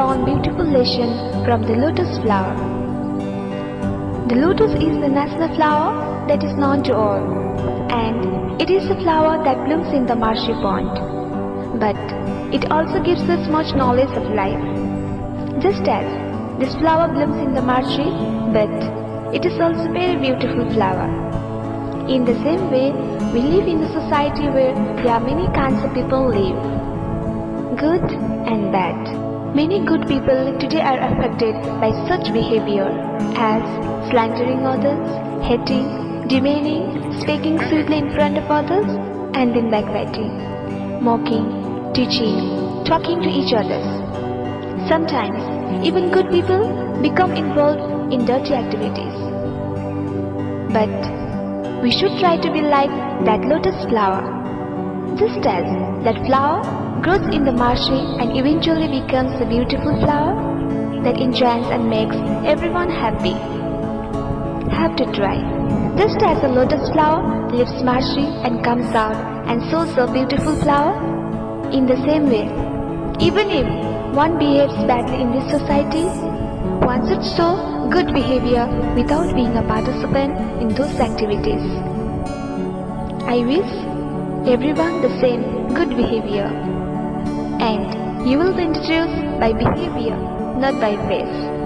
learn beautiful lessons from the lotus flower. The lotus is the national flower that is known to all, and it is a flower that blooms in the marshy pond. But it also gives us much knowledge of life. Just as this flower blooms in the marshy, but it is also a very beautiful flower. In the same way, we live in a society where there are many kinds of people live, good and bad. Many good people today are affected by such behavior as slandering others, hating, demeaning, speaking sweetly in front of others, and then backbiting, mocking, teaching, talking to each other. Sometimes, even good people become involved in dirty activities. But we should try to be like that lotus flower. Just as that flower grows in the marshy and eventually becomes a beautiful flower that enchants and makes everyone happy. Have to try. Just as a lotus flower leaves marshy and comes out and sows a beautiful flower, in the same way, even if one behaves badly in this society, one should show good behavior without being a participant in those activities. I wish everyone the same good behavior. And you will be introduced by behavior, not by face.